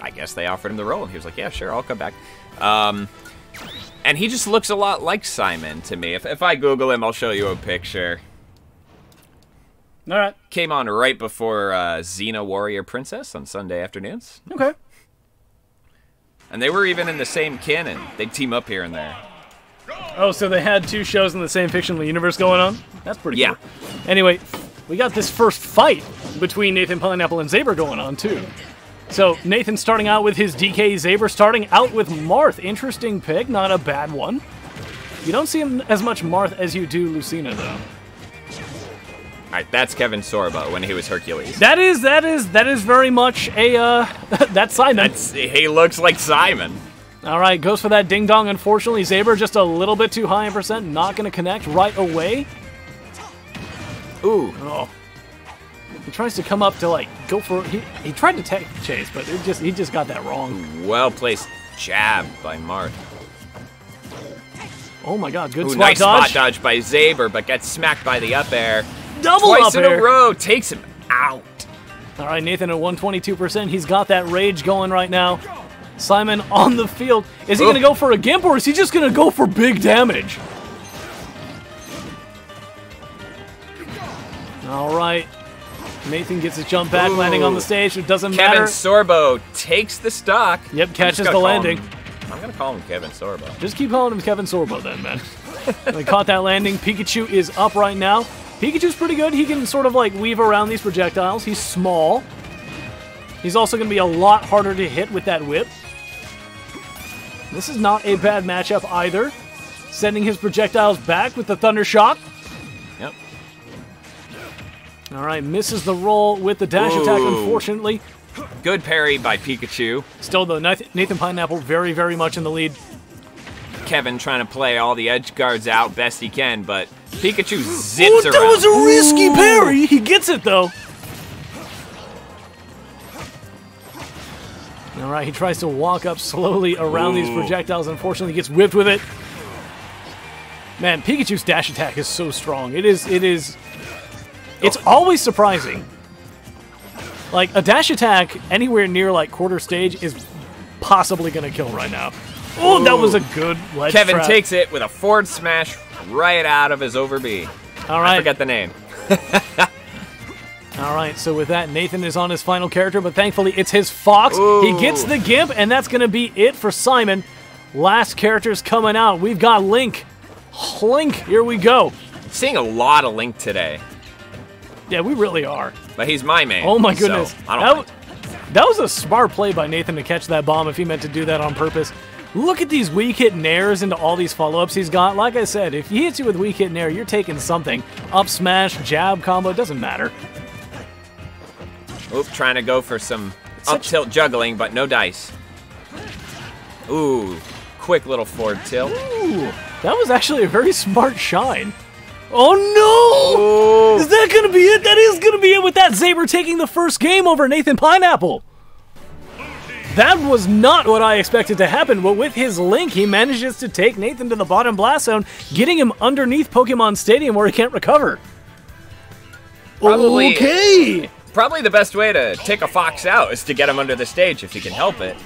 I guess they offered him the role, and he was like, yeah, sure, I'll come back. And he just looks a lot like Simon to me. If I Google him, I'll show you a picture. All right. Came on right before Xena Warrior Princess on Sunday afternoons. Okay. And they were even in the same canon. They'd team up here and there. Oh, so they had two shows in the same fictional universe going on? That's pretty cool. Anyway, we got this first fight between Nathan Pineapple and Zaber going on, too. So Nathan starting out with his DK, Zaber starting out with Marth. Interesting pick, not a bad one. You don't see him as much Marth as you do Lucina, though. All right, that's Kevin Sorbo when he was Hercules. That is very much a, that's Simon. He looks like Simon. All right, goes for that ding-dong. Unfortunately, Zaber just a little bit too high in percent. Not going to connect right away. Ooh. Oh. He tries to come up to, like, go for... He tried to tech chase, but he just got that wrong. Well-placed jab by Marth. Oh, my God. Good spot nice dodge. Nice spot dodge by Zaber, but gets smacked by the up air. Double up air. Twice in a row. Takes him out. All right, Nathan at 122%. He's got that rage going right now. Simon on the field. Is he going to go for a gimp, or is he just going to go for big damage? All right. Nathan gets his jump back, landing on the stage. It doesn't matter. Kevin Sorbo takes the stock. Yep, catches the landing. I'm going to call him Kevin Sorbo. Just keep calling him Kevin Sorbo then, man. They caught that landing. Pikachu is up right now. Pikachu's pretty good. He can sort of like weave around these projectiles. He's small. He's also going to be a lot harder to hit with that whip. This is not a bad matchup either. Sending his projectiles back with the Thunder Shock. Yep. All right, misses the roll with the dash attack, unfortunately. Good parry by Pikachu. Still, though, Nathan Pineapple very, very much in the lead. Kevin trying to play all the edge guards out best he can, but Pikachu zips around. That was a risky parry. He gets it, though. All right, he tries to walk up slowly around these projectiles. Unfortunately, gets whipped with it. Man, Pikachu's dash attack is so strong. It's always surprising. Like, a dash attack anywhere near, like, quarter stage is possibly going to kill right now. Oh, that was a good ledge trap. Kevin takes it with a forward smash right out of his over B. All right. I forgot the name. All right, so with that, Nathan is on his final character, but thankfully it's his Fox. Ooh. He gets the gimp, and that's going to be it for Simon. Last character's coming out. We've got Link. Link, here we go. Seeing a lot of Link today. Yeah, we really are. But he's my man. Oh, my goodness. So that was a smart play by Nathan to catch that bomb if he meant to do that on purpose. Look at these weak hit Nairs into all these follow-ups he's got. Like I said, if he hits you with weak hit Nair, you're taking something. Up smash, jab combo, doesn't matter. Oop, trying to go for some up tilt juggling, but no dice. Ooh, quick little forward tilt. Ooh, that was actually a very smart shine. Oh no! Ooh. Is that gonna be it? That is gonna be it with that Zaber taking the first game over Nathan Pineapple. That was not what I expected to happen, but with his Link, he manages to take Nathan to the bottom blast zone, getting him underneath Pokemon Stadium where he can't recover. Probably, okay! Probably the best way to take a Fox out is to get him under the stage if he can help it.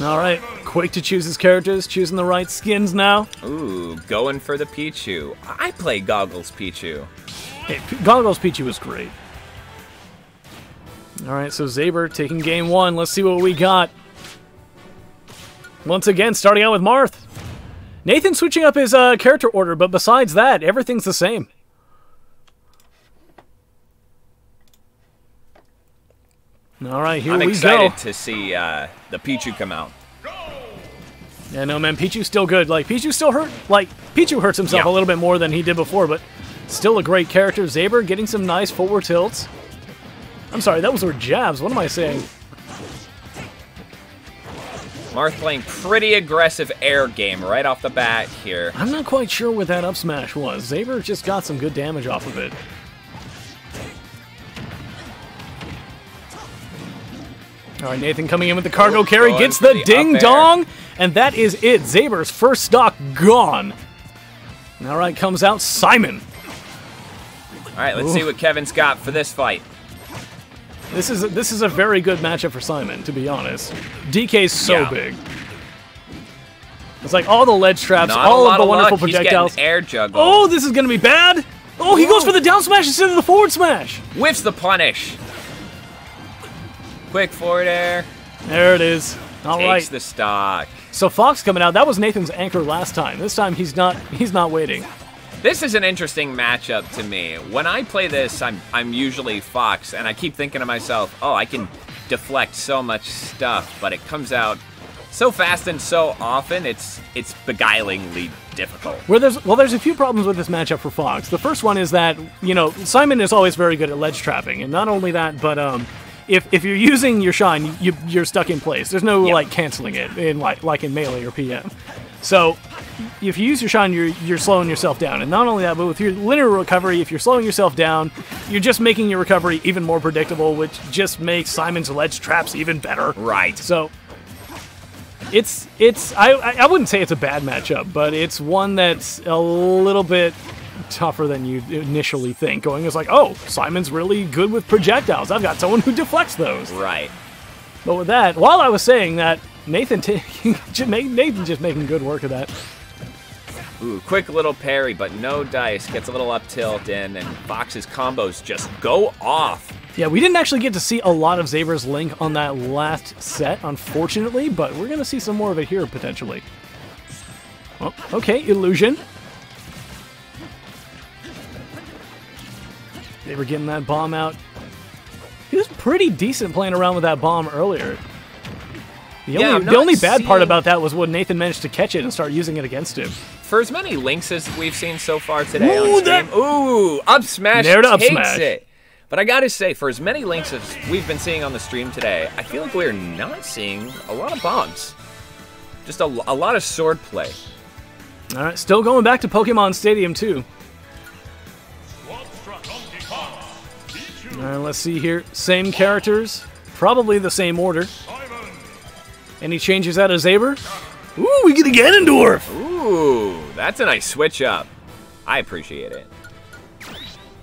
Alright, quick to choose his characters, choosing the right skins now. Ooh, going for the Pichu. I play Goggles Pichu. Hey, Goggles Pichu was great. Alright, so Zaber taking game one. Let's see what we got. Once again, starting out with Marth. Nathan switching up his character order, but besides that, everything's the same. All right, here we go. I'm excited to see the Pichu come out. Yeah, no, man, Pichu's still good. Like, Pichu hurts himself a little bit more than he did before, but still a great character. Zaber getting some nice forward tilts. I'm sorry, that was her jabs. What am I saying? Marth playing pretty aggressive air game right off the bat here. I'm not quite sure what that up smash was. Zaber just got some good damage off of it. All right, Nathan coming in with the cargo carry, gets the ding-dong, and that is it. Zaber's first stock gone. All right, comes out Simon. All right, let's see what Kevin's got for this fight. This is a very good matchup for Simon, to be honest. DK's so big. It's like all the ledge traps, all of the wonderful projectiles. Air juggle. Oh, this is gonna be bad. Oh, he goes for the down smash instead of the forward smash. Whiffs the punish. Quick forward air. There it is. All right. Takes the stock. So Fox coming out. That was Nathan's anchor last time. This time he's not waiting. This is an interesting matchup to me. When I play this, I'm usually Fox, and I keep thinking to myself, oh, I can deflect so much stuff, but it comes out so fast and so often, it's beguilingly difficult. Well, there's a few problems with this matchup for Fox. The first one is that, you know, Simon is always very good at ledge trapping, and not only that, but if you're using your shine, you're stuck in place. There's no like canceling it in like in Melee or PM. So if you use your shine, you're slowing yourself down. And not only that, but with your linear recovery, if you're slowing yourself down, you're just making your recovery even more predictable, which just makes Simon's ledge traps even better. Right. So I wouldn't say it's a bad matchup, but it's one that's a little bit tougher than you initially think. Going as like, oh, Simon's really good with projectiles. I've got someone who deflects those. Right. But with that, while I was saying that, Nathan just making good work of that. Ooh, quick little parry, but no dice. Gets a little up tilt in, and Fox's combos just go off. Yeah, we didn't actually get to see a lot of Zaber's Link on that last set, unfortunately, but we're going to see some more of it here, potentially. Oh, okay, Illusion. They were getting that bomb out. He was pretty decent playing around with that bomb earlier. The only bad part about that was when Nathan managed to catch it and start using it against him. For as many links as we've seen so far today on stream, up smash takes it. But I gotta say, for as many links as we've been seeing on the stream today, I feel like we're not seeing a lot of bombs. Just a lot of sword play. All right, still going back to Pokemon Stadium too. All right, let's see here. Same characters, probably the same order. Any changes out of Zaber? Ooh, we get a Ganondorf! Ooh, that's a nice switch up. I appreciate it.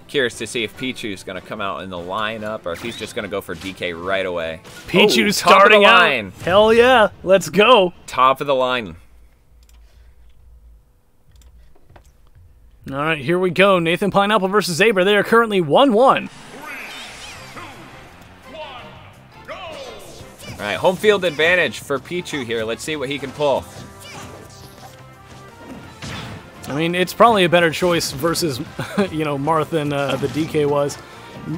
Curious to see if Pichu's going to come out in the lineup or if he's just going to go for DK right away. Pichu's starting out. Hell yeah, let's go. Top of the line. All right, here we go. Nathan Pineapple versus Zaber. They are currently 1-1. All right, home field advantage for Pichu here. Let's see what he can pull. I mean, it's probably a better choice versus, you know, Marth than the DK was.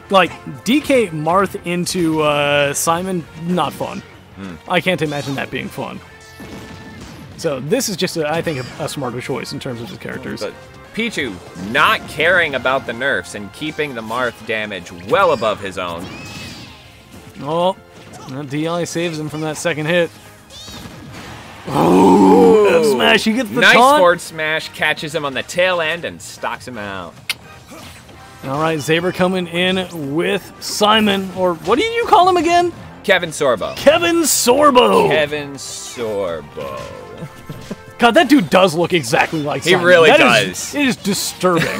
Like, DK Marth into Simon, not fun. I can't imagine that being fun. So this is just, I think, a smarter choice in terms of the characters. But Pichu not caring about the nerfs and keeping the Marth damage well above his own. Oh. That DI saves him from that second hit. Oh, F smash, he gets the nice taunt. Nice forward smash, catches him on the tail end and stocks him out. All right, Zaber coming in with Simon, or what do you call him again? Kevin Sorbo. Kevin Sorbo. Kevin Sorbo. God, that dude does look exactly like Simon. He really does. It is disturbing.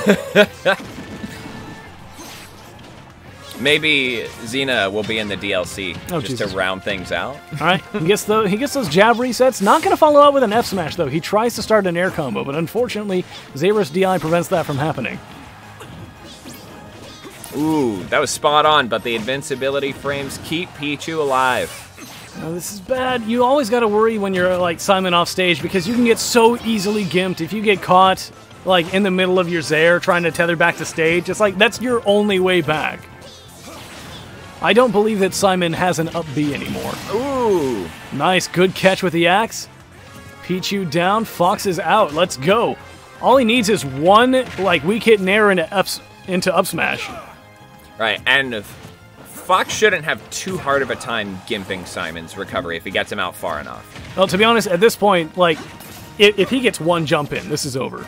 Maybe Xena will be in the DLC to round things out. All right, he gets those jab resets. Not going to follow up with an F smash though. He tries to start an air combo, but unfortunately, Zair's DI prevents that from happening. Ooh, that was spot on, but the invincibility frames keep Pichu alive. Now, this is bad. You always got to worry when you're like Simon off stage because you can get so easily gimped if you get caught like in the middle of your Zair trying to tether back to stage. It's like that's your only way back. I don't believe that Simon has an up B anymore. Ooh. Nice, good catch with the axe. Pichu down, Fox is out, let's go. All he needs is one, like, weak hit Nair into up smash. Right, and Fox shouldn't have too hard of a time gimping Simon's recovery if he gets him out far enough. Well, to be honest, at this point, like, if he gets one jump in, this is over.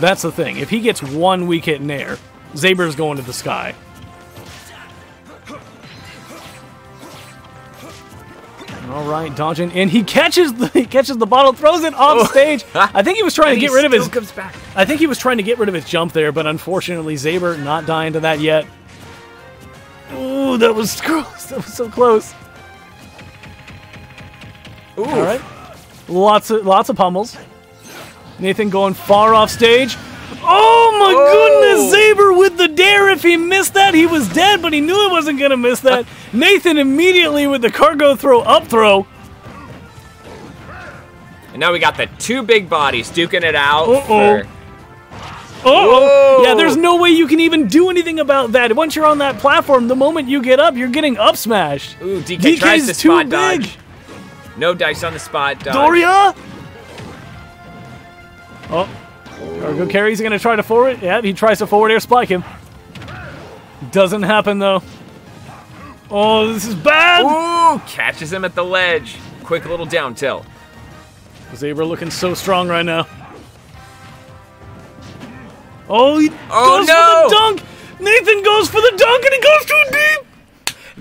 That's the thing. If he gets one weak hit Nair, Zaber's going to the sky. All right, dodging, and he catches the bottle, throws it off stage. I think he was trying to get rid of his. Comes back. I think he was trying to get rid of his jump there, but unfortunately, Zaber not dying to that yet. Ooh, Oh, that was close. That was so close. Ooh. All right. Lots of pummels. Nathan going far off stage. Oh my goodness, Zaber with the dare. If he missed that, he was dead, but he knew he wasn't going to miss that. Nathan immediately with the cargo throw up throw. And now we got the two big bodies duking it out. Yeah, there's no way you can even do anything about that. Once you're on that platform, the moment you get up, you're getting up smashed. Ooh, DK tries to spot dodge. No dice on the spot dodge. Doria! Oh, cargo carry's gonna try to forward. Yeah, he tries to forward air spike him. Doesn't happen though. Oh, this is bad! Ooh, catches him at the ledge. Quick little down tilt. Zaber looking so strong right now. Oh, he goes for the dunk! Nathan goes for the dunk and he goes too deep!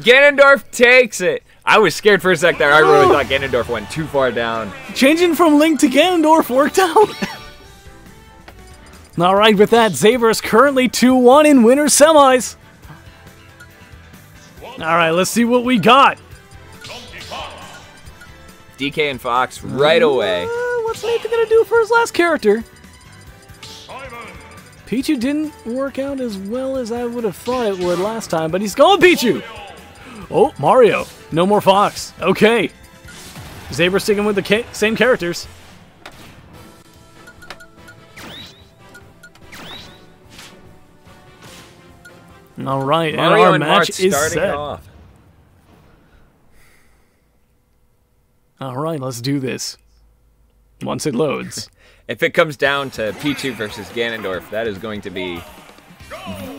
Ganondorf takes it. I was scared for a sec there. I really thought Ganondorf went too far down. Changing from Link to Ganondorf worked out. All right, with that, Zaber is currently 2-1 in winner's semis. All right, let's see what we got. DK and Fox right away. What's Nathan going to do for his last character? Pichu didn't work out as well as I would have thought it would last time, but he's going Pichu. Oh, Mario. No more Fox. Okay. Zaber sticking with the same characters. All right, Mario and our match is set. All right, let's do this. Once it loads. If it comes down to Pichu versus Ganondorf, that is going to be...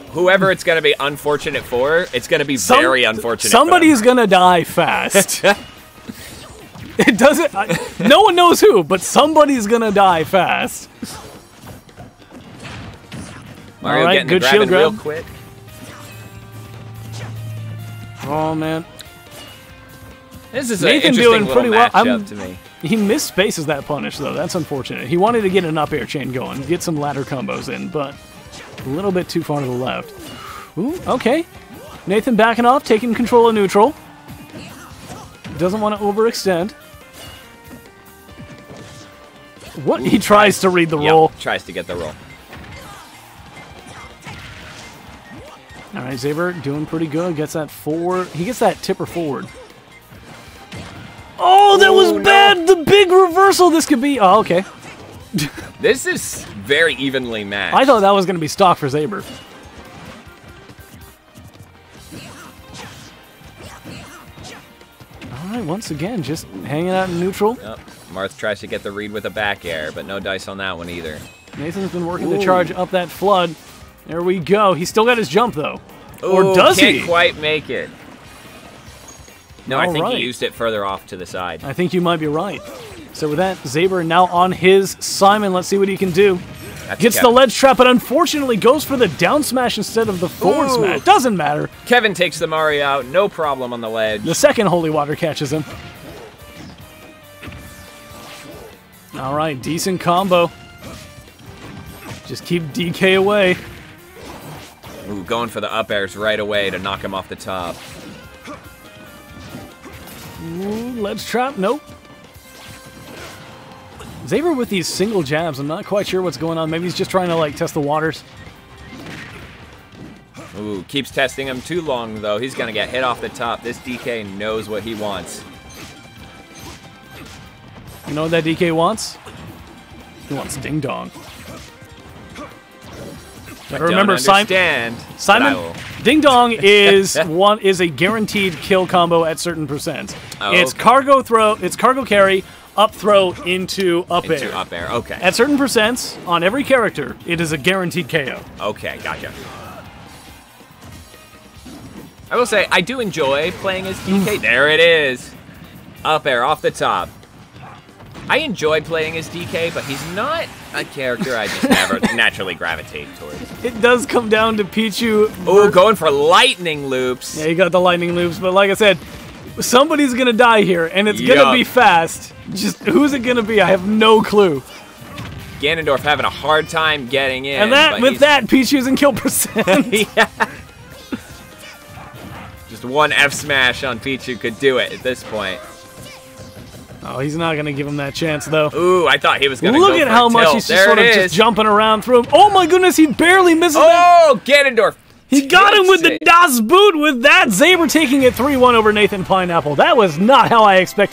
Whoever it's going to be unfortunate for, it's going to be very unfortunate. Somebody's going to die fast. It doesn't... no one knows who, but somebody's going to die fast. Mario getting good shield grab real quick. Oh, man. This is Nathan an doing pretty well. To me. He misspaces that punish, though. That's unfortunate. He wanted to get an up air chain going, get some ladder combos in, but a little bit too far to the left. Ooh, okay. Nathan backing off, taking control of neutral. Doesn't want to overextend. What? Ooh, he tries to read the roll. Tries to get the roll. All right, Zaber doing pretty good. Gets that forward. He gets that tipper forward. Oh, that was bad! The big reversal this could be! Oh, okay. This is very evenly matched. I thought that was going to be stock for Zaber. Alright, once again, just hanging out in neutral. Yep. Marth tries to get the read with a back air, but no dice on that one either. Nathan's been working to charge up that flood. There we go. He's still got his jump, though. Ooh, or does he? Can't quite make it. No, I think he used it further off to the side. I think you might be right. So with that, Zaber now on his Simon. Let's see what he can do. Gets the ledge trap, but unfortunately goes for the down smash instead of the forward smash. Doesn't matter. Kevin takes the Mario out. No problem on the ledge. The second Holy Water catches him. All right, decent combo. Just keep DK away. Ooh, going for the up airs right away to knock him off the top. Ooh, ledge trap, nope. Zaber with these single jabs, I'm not quite sure what's going on. Maybe he's just trying to like test the waters. Ooh, keeps testing him too long though. He's gonna get hit off the top. This DK knows what he wants. You know what that DK wants? He wants ding dong. I remember Simon Ding Dong is a guaranteed kill combo at certain percents. Oh, it's cargo throw, it's cargo carry, up throw into up air. Into up air, okay. At certain percents on every character, it is a guaranteed KO. Okay, gotcha. I will say I do enjoy playing as DK. There it is. Up air off the top. I enjoy playing as DK, but he's not a character I just never naturally gravitate towards. It does come down to Pichu. Oh, going for lightning loops. Yeah, you got the lightning loops, but like I said, somebody's going to die here, and it's going to be fast. Just who's it going to be? I have no clue. Ganondorf having a hard time getting in. And that, with that, Pichu's in kill percent. Just just one F smash on Pichu could do it at this point. Oh, he's not going to give him that chance, though. Ooh, I thought he was going to go for a tilt. Look at how much he's just sort of just jumping around through him. Oh, my goodness, he barely misses that. Oh, Ganondorf. He got him with the Das Boot with that. Zaber taking it 3-1 over Nathan Pineapple. That was not how I expected.